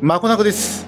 まこなこです。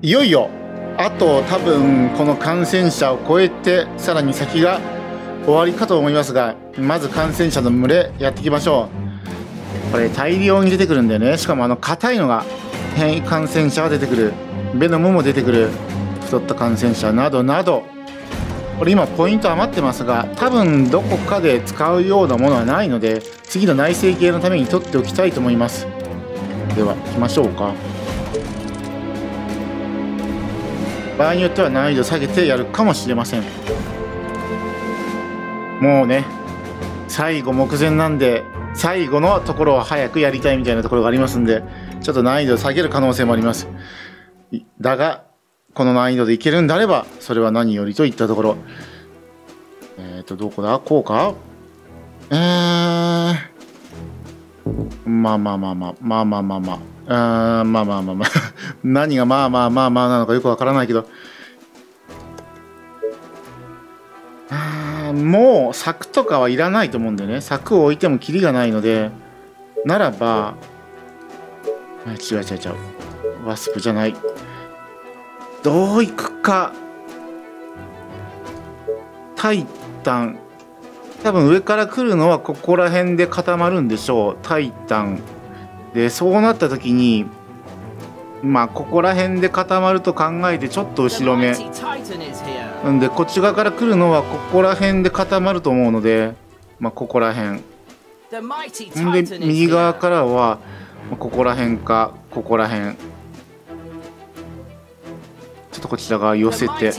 いよいよあと多分この感染者を超えてさらに先が終わりかと思いますが、まず感染者の群れやっていきましょう。これ大量に出てくるんだよね。しかも硬いのが変異感染者が出てくる、ベノムも出てくる、太った感染者などなど、これ今ポイント余ってますが、多分どこかで使うようなものはないので、次の内生系のために取っておきたいと思います。では行きましょうか。場合によっては難易度下げてやるかもしれません。もうね、最後目前なんで、最後のところは早くやりたいみたいなところがありますんで、ちょっと難易度下げる可能性もあります。だがこの難易度でいけるんであればそれは何よりといったところ。どこだ、こうか。まあ何がまあなのかよくわからないけど、もう柵とかはいらないと思うんだよね。柵を置いてもキリがないので、ならば違うワスプじゃない、どういくか。タイタン、多分上から来るのはここら辺で固まるんでしょう。タイタンで、そうなった時にまあここら辺で固まると考えてちょっと後ろめなんで、こっち側から来るのはここら辺で固まると思うので、まあここら辺で、右側からはここら辺かここら辺、ちょっとこちら側寄せて、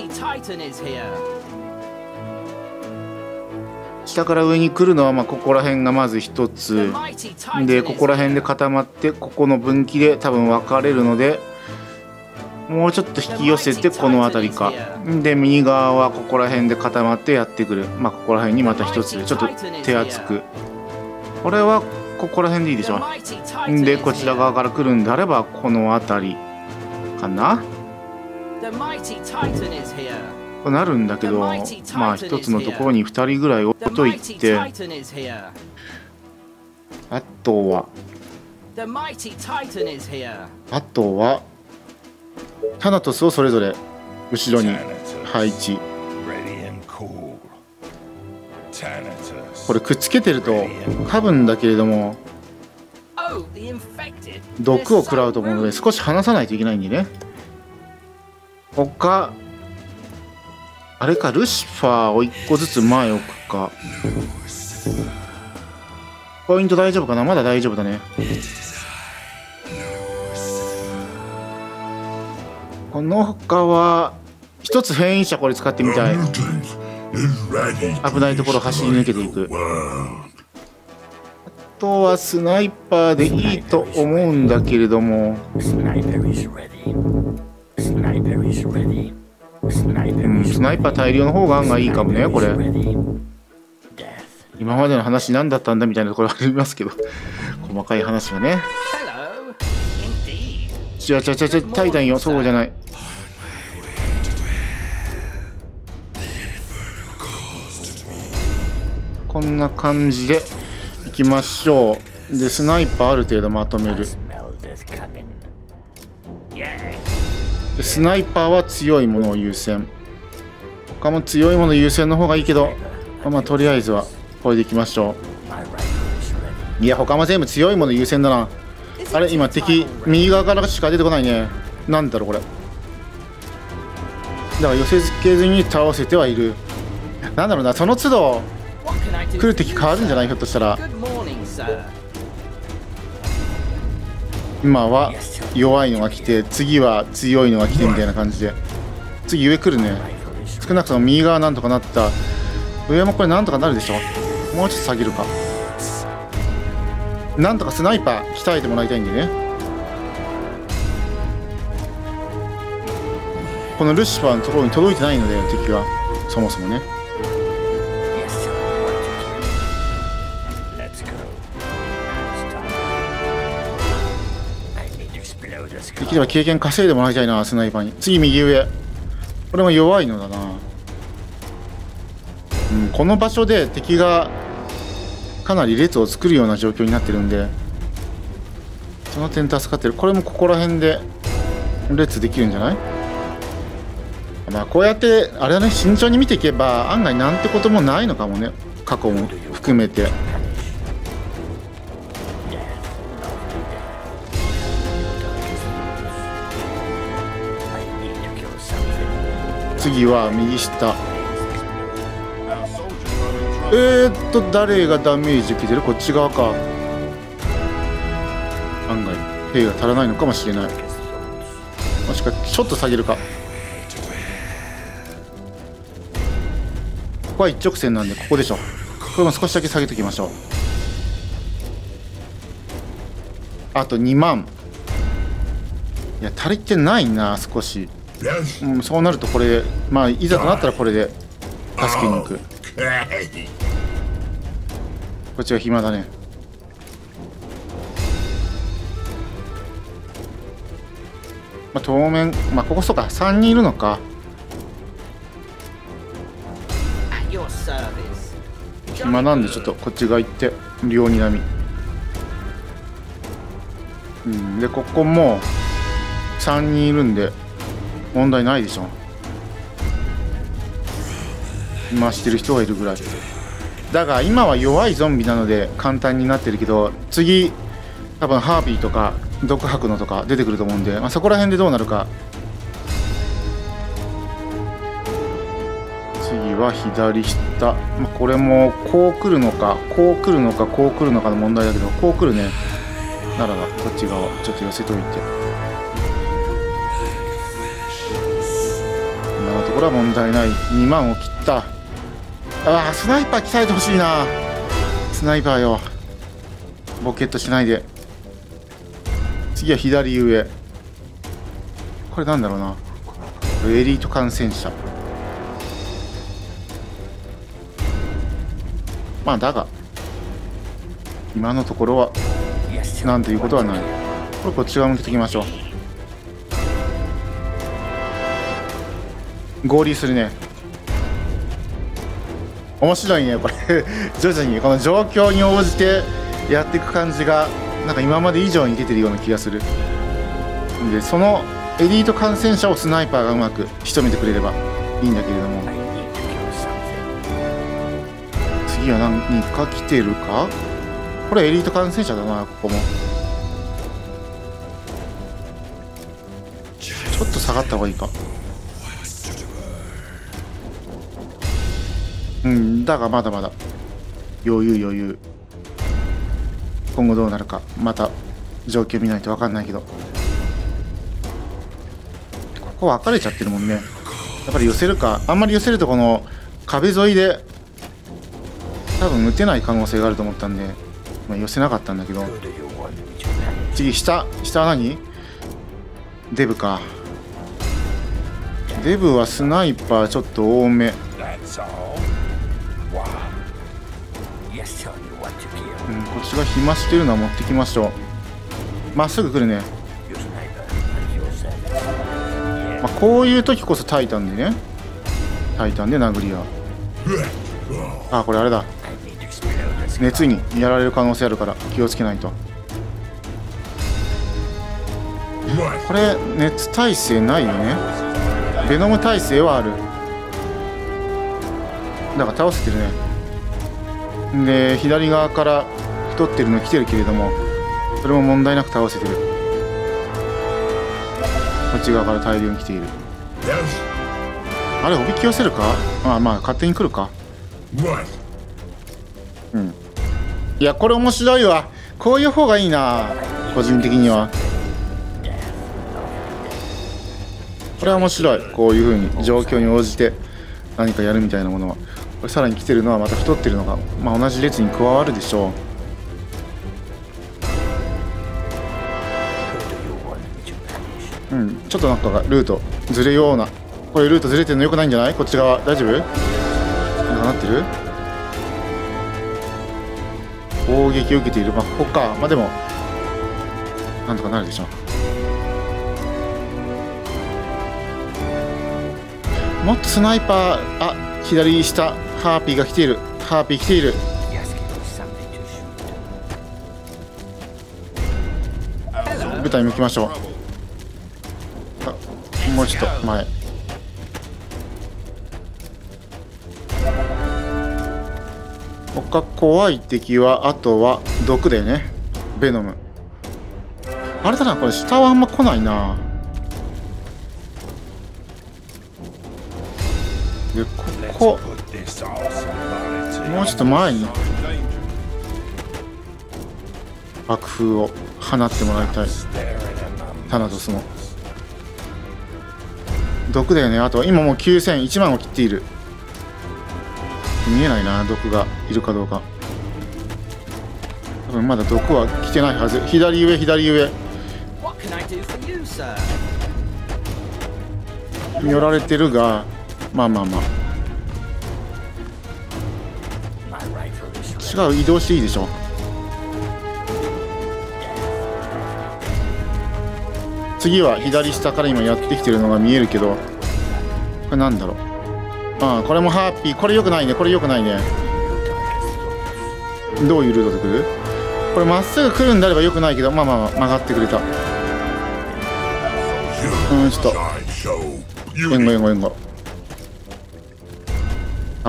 下から上に来るのはまあここら辺がまず一つで、ここら辺で固まって、ここの分岐で多分分かれるので、もうちょっと引き寄せてこの辺りかで、右側はここら辺で固まってやってくる。まあここら辺にまた一つちょっと手厚く、これはここら辺でいいでしょう。でこちら側から来るんであればこの辺りかなとなるんだけど、まあ一つのところに2人ぐらい置いといて、あとはタナトスをそれぞれ後ろに配置。これくっつけてると多分だけれども毒を食らうと思うので、少し離さないといけないんでね。他あれか、ルシファーを1個ずつ前置くか。ポイント大丈夫かな、まだ大丈夫だね。この他は一つ変異者、これ使ってみたい。危ないところ走り抜けていく。あとはスナイパーでいいと思うんだけれども、スナイパー大量の方が案外いいかもね。これ今までの話何だったんだみたいなところありますけど細かい話がね。違うタイタンよ、そうじゃない。こんな感じでいきましょう。でスナイパーある程度まとめる。スナイパーは強いものを優先、他も強いもの優先の方がいいけど、まあとりあえずはこれでいきましょう。いや他も全部強いもの優先だな。あれ今敵右側からしか出てこないね。なんだろうこれ、だから寄せ付けずに倒せてはいる。なんだろうな、その都度来る敵変わるんじゃない、ひょっとしたら。今は弱いのが来て、次は強いのが来てみたいな感じで、次上来るね。少なくとも右側なんとかなった、上もこれなんとかなるでしょ。もうちょっと下げるか。なんとかスナイパー鍛えてもらいたいんでね。このルシファーのところに届いてないので、敵はそもそもね。できれば経験稼いでもらいたいな、スナイパーに。次右上、これも弱いのだな。この場所で敵がかなり列を作るような状況になってるんで、ちその点助かってる。これもここら辺で列できるんじゃない？まあこうやってあれだね、慎重に見ていけば案外なんてこともないのかもね、過去も含めて。次は右下。誰がダメージ受けてる？こっち側か。案外兵が足らないのかもしれない。もしかちょっと下げるか。ここは一直線なんでここでしょ。これも少しだけ下げておきましょう。あと2万。いや足りてないな少し、うん、そうなるとこれまあいざとなったらこれで助けに行く。こっちは暇だね。まあ当面まあここそうか3人いるのか。暇なんでちょっとこっち側行って両にらみ、うん、でここも3人いるんで問題ないでしょ。今してる人がいるぐらいだが、今は弱いゾンビなので簡単になってるけど、次多分ハービーとか毒吐くのとか出てくると思うんで、まあ、そこら辺でどうなるか。は左下、まあ、これもこう来るのかこう来るのかこう来るのかの問題だけど、こう来るねならばこっち側ちょっと寄せといて、今のところは問題ない。2万を切った。ああスナイパー鍛えてほしいな。スナイパーよ、ボケットしないで。次は左上、これなんだろうな、エリート感染者。まあだが今のところはなんていうことはない。これこっち側向けていきましょう。合流するね。面白いねこれ徐々にこの状況に応じてやっていく感じがなんか今まで以上に出てるような気がする。でそのエリート感染者をスナイパーがうまく仕留めてくれればいいんだけれども、次は何か来てるか。これエリート感染者だな。ここもちょっと下がった方がいいか。うんだがまだまだ余裕。今後どうなるかまた状況見ないと分かんないけど、ここ分かれちゃってるもんね。やっぱり寄せるか。あんまり寄せるとこの壁沿いで多分打てない可能性があると思ったんで、まあ、寄せなかったんだけど。次下は何？デブか。デブはスナイパーちょっと多め。うん、こっちが暇してるのは持ってきましょう。まっすぐ来るね。まあ、こういう時こそタイタンで殴り合う。あ、これあれだ。熱にやられる可能性あるから気をつけないと。これ熱耐性ないよね。ベノム耐性はある。だから倒せてるね。で左側から太ってるの来てるけれども、それも問題なく倒せてる。こっち側から大量に来ている。あれおびき寄せるか。まあ勝手に来るか。うん、いやこれ面白いわ。こういう方がいいな個人的には。これは面白い。こういう風に状況に応じて何かやるみたいなものは。これさらに来てるのはまた太ってるのが、まあ、同じ列に加わるでしょう。うんちょっとなんかルートずれような。これルートずれてるのよくないんじゃない？こっち側大丈夫？なんかなってる？攻撃を受けている。まあここか。まあでもなんとかなるでしょう。もっとスナイパー。あ左下ハーピーが来ている。ハーピー来ている。部隊向きましょう。あ、もうちょっと前。他怖い敵はあとは毒でね、ベノム。あれだな、これ下はあんま来ないな。で、ここもうちょっと前に爆風を放ってもらいたい。タナトスも毒だよね。あとは今もう9000、1万を切っている。見えないな、毒がいるかどうか。多分まだ毒は来てないはず。左上、左上寄られてるが、まあまあまあ違う、移動していいでしょ。次は左下から今やってきてるのが見えるけど、これなんだろう。ああ、これもハッピー。これよくないね、これよくないね。どういうルートで来る？これまっすぐ来るんであればよくないけど、まあまあ曲がってくれた。ちょっと援護援護援護。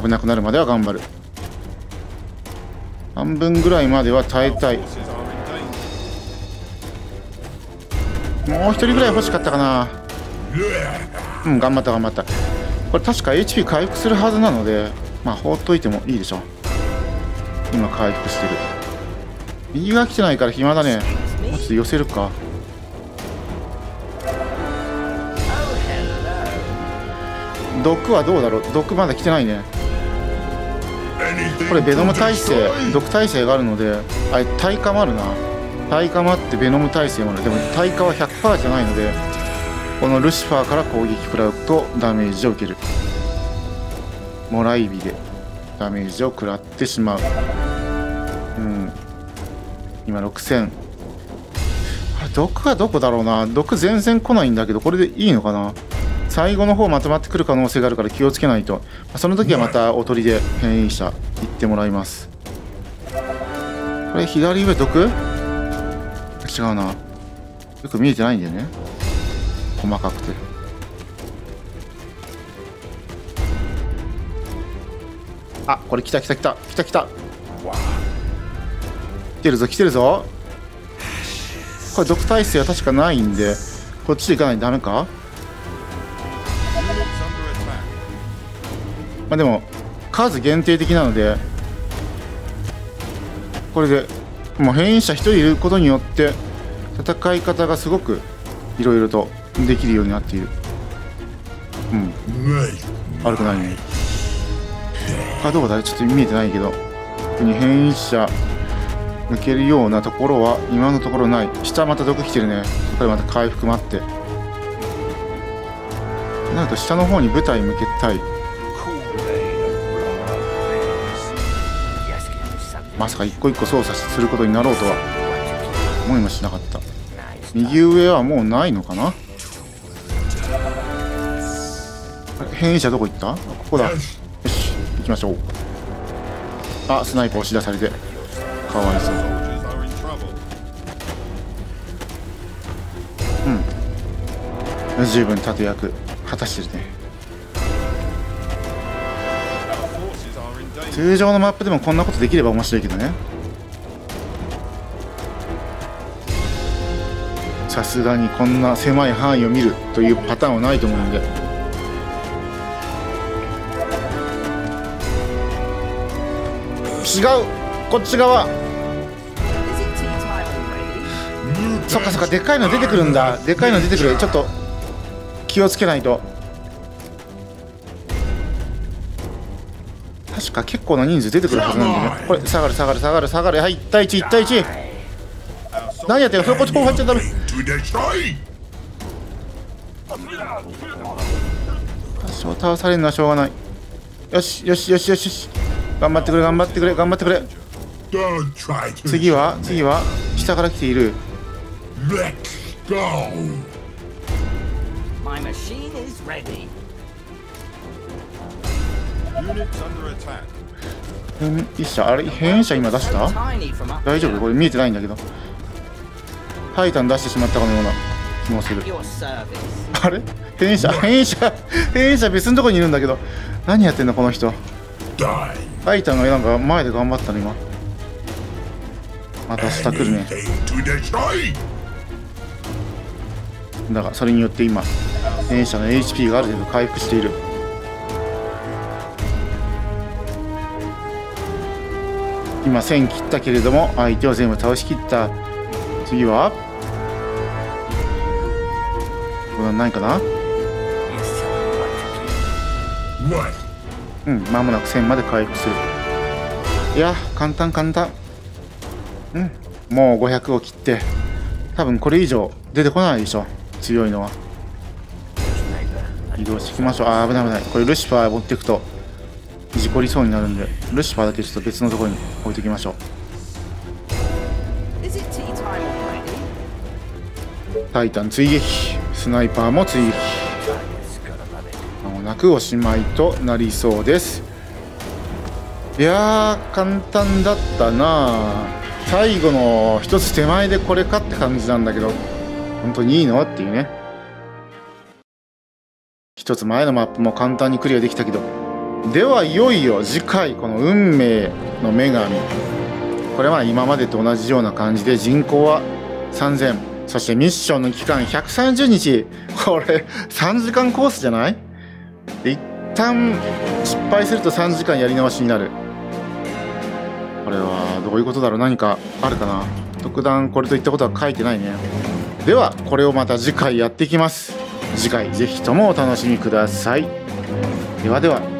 危なくなるまでは頑張る。半分ぐらいまでは耐えたい。もう一人ぐらい欲しかったかな。うん、頑張った頑張った。これ確か HP 回復するはずなので、まあ放っといてもいいでしょ。今回復してる。右が来てないから暇だね。もうちょっと寄せるか。毒はどうだろう。毒まだ来てないね。これベノム耐性、毒耐性があるので、あれ耐火もあるな。耐火もあってベノム耐性もある。でも耐火は 100% じゃないので、このルシファーから攻撃食らうとダメージを受ける。もらい火でダメージを食らってしまう。うん、今6000。あれ毒はどこだろうな。毒全然来ないんだけど、これでいいのかな。最後の方まとまってくる可能性があるから気をつけないと。その時はまたおとりで変異者行ってもらいます。これ左上毒？違うな、よく見えてないんだよね、細かくて。あ、これ来た来た来た来た来た、来てるぞ来てるぞ。これ毒耐性は確かないんで、こっちで行かないとダメか。まあでも数限定的なので、これでもう変異者1人いることによって戦い方がすごくいろいろとできるようになっている。うん、悪くないね。あ、どうだ、ちょっと見えてないけど、特に変異者抜けるようなところは今のところない。下また毒来てるね。これまた回復待って、なんと下の方に舞台向けたい。まさか一個一個操作することになろうとは思いもしなかった。右上はもうないのかな。変異者どこ行った？ここだ。よし行きましょう。あ、スナイパー押し出されてかわいそう。うん、十分盾役果たしてるね。通常のマップでもこんなことできれば面白いけどね。さすがにこんな狭い範囲を見るというパターンはないと思うんで。違う、こっち側。そっかそっか、でかいの出てくるんだ。でかいの出てくる。ちょっと気をつけないと。確か結構な人数出てくるはずなんでね。これ下がる下がる下がる下がる。はい、1対1、1対1。何やってんのそれ、こっちこう入っちゃダメ。多少倒されるのはしょうがない。よしよしよしよしよし、頑張ってくれ頑張ってくれ頑張ってくれ。次は次は下から来ている。変異者、あれ変異者今出した？大丈夫？これ見えてないんだけど。タイタン出してしまったかのような気もする。あれ変異者別のところにいるんだけど、何やってんのこの人。タイタンがなんか前で頑張ったの今。また下来るね。だからそれによって今変異者の HP がある程度回復している。今1000切ったけれども相手を全部倒しきった。次はこれは何かな。うん、間もなく1000まで回復する。いや簡単簡単。うん、もう500を切って多分これ以上出てこないでしょ、強いのは。移動していきましょう。あー危ない危ない。これルシファー持っていくと事故りそうになるんで、ルシファーだけちょっと別のところに置いておきましょう。タイタン追撃、スナイパーも追撃。まもなくおしまいとなりそうです。いやー簡単だったな。最後の一つ手前でこれかって感じなんだけど、本当にいいのっていうね。一つ前のマップも簡単にクリアできたけど、ではいよいよ次回この運命の女神、これは今までと同じような感じで人口は3000、そしてミッションの期間130日。これ3時間コースじゃない？一旦失敗すると3時間やり直しになる。これはどういうことだろう。何かあるかな。特段これといったことは書いてないね。ではこれをまた次回やっていきます。次回ぜひともお楽しみください。ではでは。